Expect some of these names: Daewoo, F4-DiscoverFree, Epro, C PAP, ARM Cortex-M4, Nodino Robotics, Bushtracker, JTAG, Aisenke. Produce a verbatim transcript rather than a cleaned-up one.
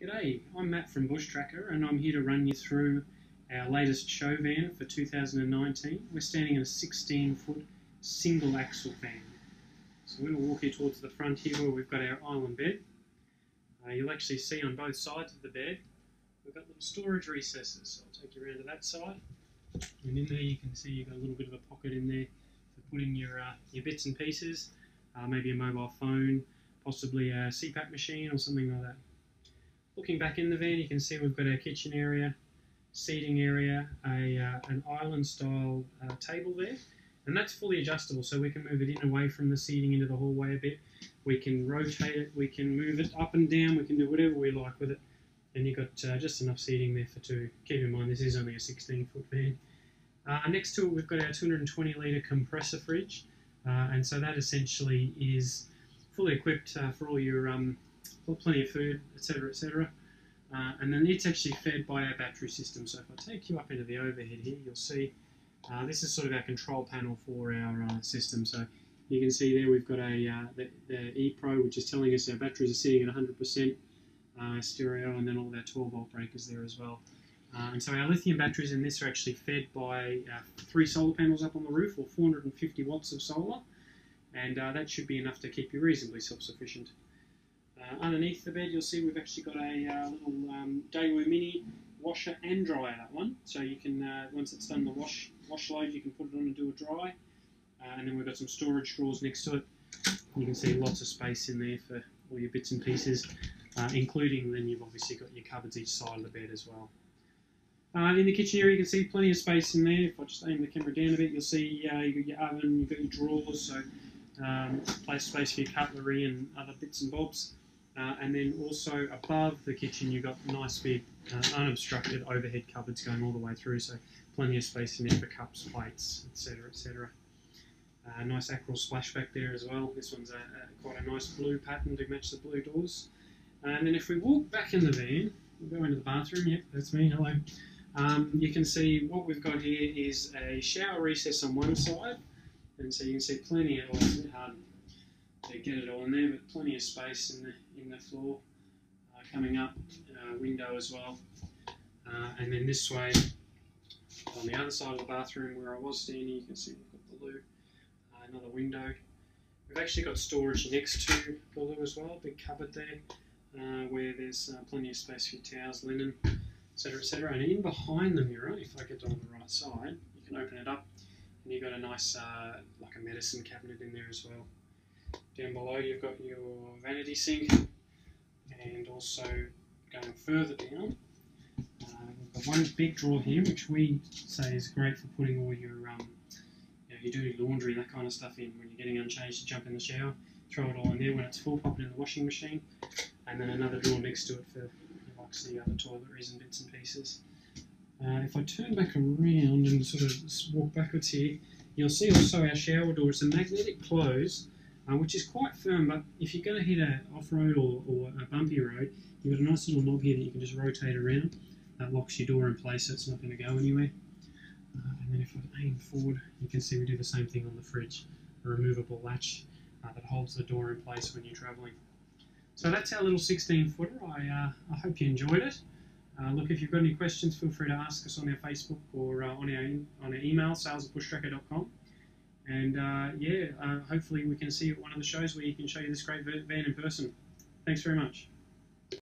G'day, I'm Matt from Bushtracker, and I'm here to run you through our latest show van for two thousand nineteen. We're standing in a sixteen foot single axle van. So we're going to walk you towards the front here where we've got our island bed. Uh, you'll actually see on both sides of the bed we've got little storage recesses. So I'll take you around to that side, and in there you can see you've got a little bit of a pocket in there to put in your, uh, your bits and pieces, uh, maybe a mobile phone, possibly a C PAP machine or something like that. Looking back in the van, you can see we've got our kitchen area, seating area, a, uh, an island style uh, table there, and that's fully adjustable, so we can move it in away from the seating into the hallway a bit. We can rotate it, we can move it up and down, we can do whatever we like with it, and you've got uh, just enough seating there for two. Keep in mind this is only a sixteen foot van. Uh, next to it we've got our two hundred twenty litre compressor fridge, uh, and so that essentially is fully equipped uh, for all your um, plenty of food, et cetera, et cetera. Uh, and then it's actually fed by our battery system. So if I take you up into the overhead here, you'll see uh, this is sort of our control panel for our uh, system. So you can see there we've got a uh, the, the Epro, which is telling us our batteries are sitting at one hundred percent uh, stereo, and then all of our twelve volt breakers there as well. Uh, and so our lithium batteries in this are actually fed by uh, three solar panels up on the roof, or four hundred fifty watts of solar, and uh, that should be enough to keep you reasonably self-sufficient. Uh, underneath the bed, you'll see we've actually got a uh, little um, Daewoo mini washer and dryer, that one. So you can, uh, once it's done the wash wash load, you can put it on and do a dry. Uh, and then we've got some storage drawers next to it. You can see lots of space in there for all your bits and pieces, uh, including then you've obviously got your cupboards each side of the bed as well. Uh, in the kitchen area, you can see plenty of space in there. If I just aim the camera down a bit, you'll see uh, you've got your oven, you've got your drawers, so um, place space for your cutlery and other bits and bobs. Uh, and then also above the kitchen, you've got nice big uh, unobstructed overhead cupboards going all the way through, so plenty of space in there for cups, plates, et cetera, et cetera. Uh, nice Epro splashback there as well. This one's a, a, quite a nice blue pattern to match the blue doors. Uh, and then if we walk back in the van, we'll go into the bathroom. Yep, that's me. Hello. Um, you can see what we've got here is a shower recess on one side, and so you can see plenty of. It's a bit hard to get it all in there, but plenty of space in the in the floor, uh, coming up, uh, window as well, uh, and then this way on the other side of the bathroom where I was standing, you can see we've got the loo, uh, another window. We've actually got storage next to the loo as well, big cupboard there, uh, where there's uh, plenty of space for your towels, linen, et cetera, et cetera. And in behind the mirror, if I get on the right side, you can open it up, and you've got a nice uh, like a medicine cabinet in there as well. Down below you've got your vanity sink, and also going further down, uh, we've got one big drawer here which we say is great for putting all your um, you know, your dirty laundry and that kind of stuff in. When you're getting unchanged, you jump in the shower, throw it all in there. When it's full, pop it in the washing machine, and then another drawer next to it for, you know, like the other toiletries and bits and pieces. Uh, if I turn back around and sort of walk backwards here, you'll see also our shower door. It's a magnetic close, Uh, which is quite firm, but if you're going to hit an off-road or, or a bumpy road, you've got a nice little knob here that you can just rotate around. That locks your door in place, so it's not going to go anywhere. Uh, and then if I aim forward, you can see we do the same thing on the fridge, a removable latch uh, that holds the door in place when you're travelling. So that's our little sixteen footer. I, uh, I hope you enjoyed it. Uh, look, if you've got any questions, feel free to ask us on our Facebook or uh, on, our, on our email, sales at bushtracker dot com. And uh, yeah, uh, hopefully we can see you at one of the shows where you can show you this great van in person. Thanks very much.